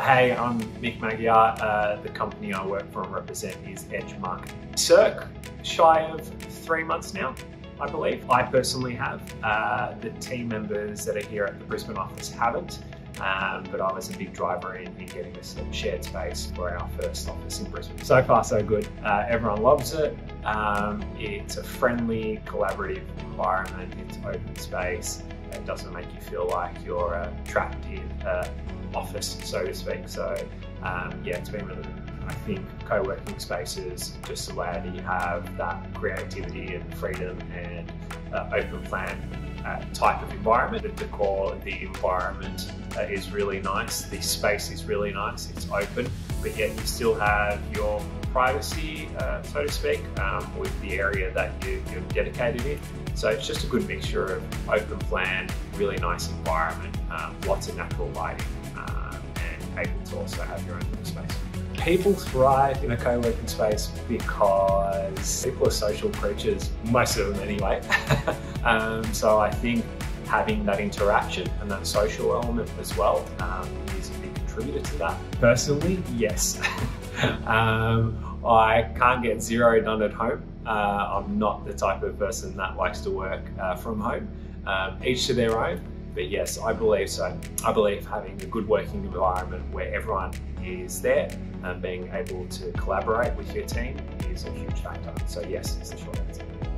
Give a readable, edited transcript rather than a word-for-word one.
Hey, I'm Mick Magyar. The company I work for and represent is Edgemark. Cirque, shy of 3 months now, I believe. I personally have. The team members that are here at the Brisbane office haven't, but I was a big driver in getting this shared space for our first office in Brisbane. So far, so good. Everyone loves it. It's a friendly, collaborative environment. It's open space. It doesn't make you feel like you're trapped in office, so to speak. So yeah, it's been really good. I think co-working spaces just allow you have that creativity and freedom and open plan type of environment. The decor, the environment is really nice. The space is really nice. It's open, but yet you still have your privacy, so to speak, with the area that you're dedicated in. So it's just a good mixture of open plan, really nice environment, lots of natural lighting, and able to also have your own little space. People thrive in a co-working space because people are social creatures, most of them anyway. So I think having that interaction and that social element as well is a big contributor to that. Personally, yes. I can't get zero done at home. I'm not the type of person that likes to work from home, each to their own. But yes, I believe so. I believe having a good working environment where everyone is there and being able to collaborate with your team is a huge factor. So yes, is the short answer.